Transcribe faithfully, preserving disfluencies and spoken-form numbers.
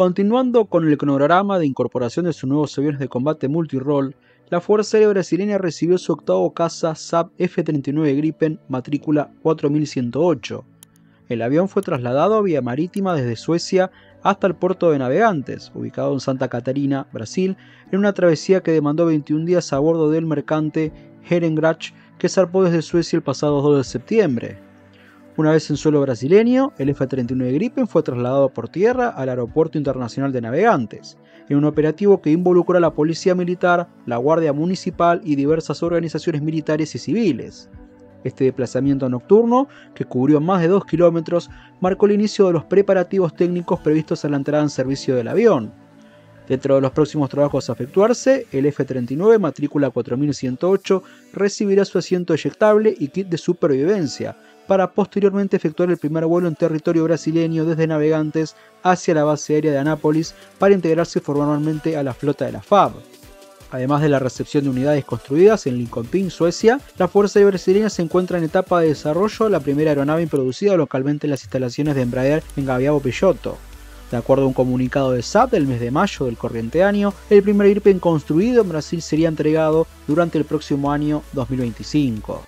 Continuando con el cronograma de incorporación de sus nuevos aviones de combate multirol, la Fuerza Aérea Brasileña recibió su octavo caza Saab F treinta y nueve Gripen matrícula cuatro mil ciento ocho. El avión fue trasladado vía marítima desde Suecia hasta el puerto de Navegantes, ubicado en Santa Catarina, Brasil, en una travesía que demandó veintiún días a bordo del mercante Heerengracht, que zarpó desde Suecia el pasado dos de septiembre. Una vez en suelo brasileño, el F treinta y nueve Gripen fue trasladado por tierra al Aeropuerto Internacional de Navegantes, en un operativo que involucró a la Policía Militar, la Guardia Municipal y diversas organizaciones militares y civiles. Este desplazamiento nocturno, que cubrió más de dos kilómetros, marcó el inicio de los preparativos técnicos previstos a la entrada en servicio del avión. Dentro de los próximos trabajos a efectuarse, el F treinta y nueve matrícula cuatro mil ciento ocho recibirá su asiento eyectable y kit de supervivencia, para posteriormente efectuar el primer vuelo en territorio brasileño desde Navegantes hacia la base aérea de Anápolis para integrarse formalmente a la flota de la F A B. Además de la recepción de unidades construidas en Linköping, Suecia, la Fuerza Aérea Brasileña se encuentra en etapa de desarrollo de la primera aeronave producida localmente en las instalaciones de Embraer en Gavião Peixoto. De acuerdo a un comunicado de Saab del mes de mayo del corriente año, el primer Gripen construido en Brasil sería entregado durante el próximo año dos mil veinticinco.